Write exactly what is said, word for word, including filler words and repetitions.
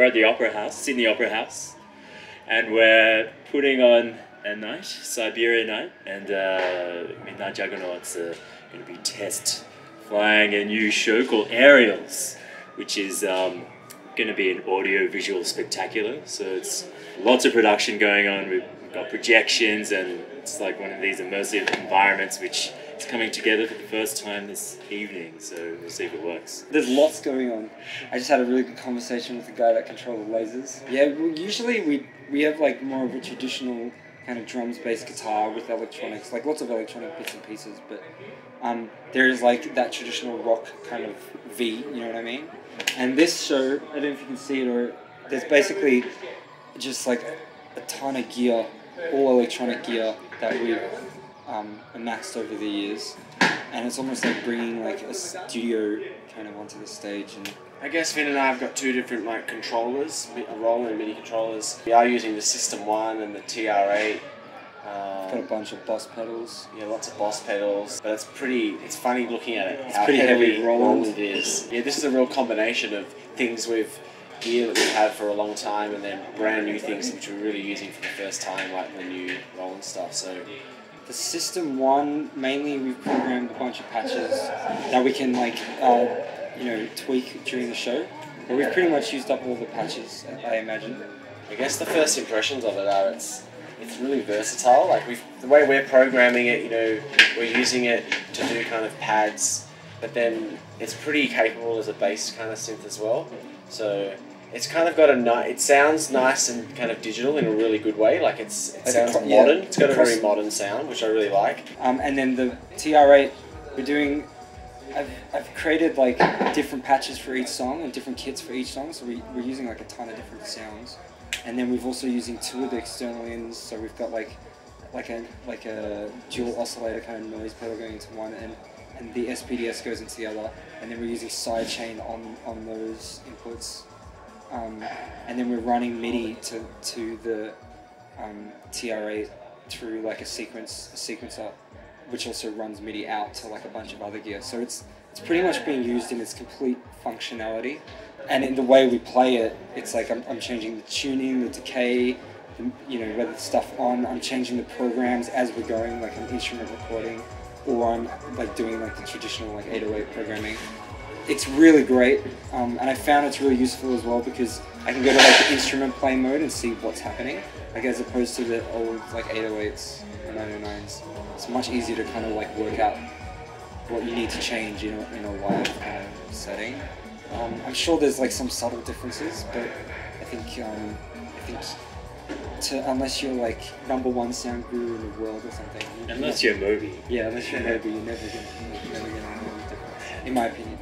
we're at the Opera House, Sydney Opera House, and we're putting on a night, Siberia night, and uh, Midnight Juggernauts are going to be test flying a new show called Aerials, which is um, going to be an audio-visual spectacular. So it's lots of production going on. We've got projections, and it's like one of these immersive environments which is coming together for the first time this evening. So we'll see if it works. There's lots going on. I just had a really good conversation with the guy that controlled the lasers. Yeah, well, usually we we have like more of a traditional kind of drums, bass, guitar with electronics, like lots of electronic bits and pieces, but um, there is like that traditional rock kind of V, you know what I mean? And this show, I don't know if you can see it, or there's basically just like a ton of gear, all electronic gear that we've um, amassed over the years, and it's almost like bringing like a studio kind of onto the stage. And I guess Vin and I have got two different like controllers, a Roland and MIDI controllers. We are using the System one and the T R eight. Um, got a bunch of Boss pedals. Yeah, lots of Boss pedals. But it's pretty, it's funny looking at it, it's how pretty heavy, heavy Roland it is. Yeah, this is a real combination of things we've, gear that we've had for a long time, and then brand new things which we're really using for the first time, like the new Roland stuff. So the System one, mainly we've programmed a bunch of patches that we can like, uh, you know, tweak during the show, but we've pretty much used up all the patches, I imagine. I guess the first impressions of it are it's it's really versatile. Like we've, the way we're programming it, you know, we're using it to do kind of pads, but then it's pretty capable as a bass kind of synth as well. So it's kind of got a nice, it sounds nice and kind of digital in a really good way. Like it's it like sounds modern. Yeah, it's got a very modern sound, which I really like. Um, and then the T R eight, we're doing. I've, I've created like different patches for each song and different kits for each song, so we, we're using like a ton of different sounds, and then we've also using two of the external ends, so we've got like like a like a dual oscillator kind of noise pedal going into one, and and the S P D S goes into the other, and then we're using sidechain on on those inputs, um, and then we're running MIDI to to the um, T R eight through like a sequence a sequencer, which also runs MIDI out to like a bunch of other gear. So it's it's pretty much being used in its complete functionality. And in the way we play it, it's like I'm, I'm changing the tuning, the decay, the, you know, whether the stuff on, I'm changing the programs as we're going, like an instrument recording, or I'm like doing like the traditional like eight oh eight programming. It's really great, um, and I found it's really useful as well because I can go to like the instrument play mode and see what's happening, like as opposed to the old like eight oh eights and nine oh nines. It's much easier to kind of like work out what you need to change in a, in a live kind of setting. Um, I'm sure there's like some subtle differences, but I think um, I think to unless you're like number one sound guru in the world or something. Unless you're Moby. Yeah, unless you're Moby, you're never gonna, you're never gonna know the difference, in my opinion.